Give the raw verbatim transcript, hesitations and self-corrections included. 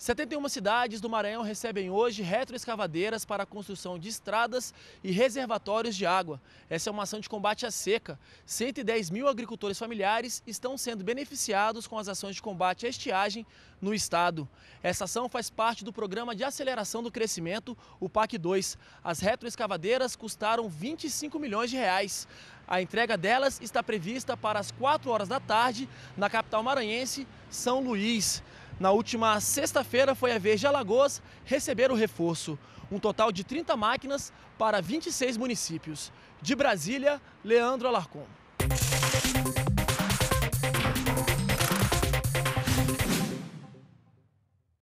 setenta e uma cidades do Maranhão recebem hoje retroescavadeiras para a construção de estradas e reservatórios de água. Essa é uma ação de combate à seca. cento e dez mil agricultores familiares estão sendo beneficiados com as ações de combate à estiagem no estado. Essa ação faz parte do Programa de Aceleração do Crescimento, o PAC dois. As retroescavadeiras custaram vinte e cinco milhões de reais. A entrega delas está prevista para as quatro horas da tarde na capital maranhense, São Luís. Na última sexta-feira foi a vez de Alagoas receber o reforço. Um total de trinta máquinas para vinte e seis municípios. De Brasília, Leandro Alarcão.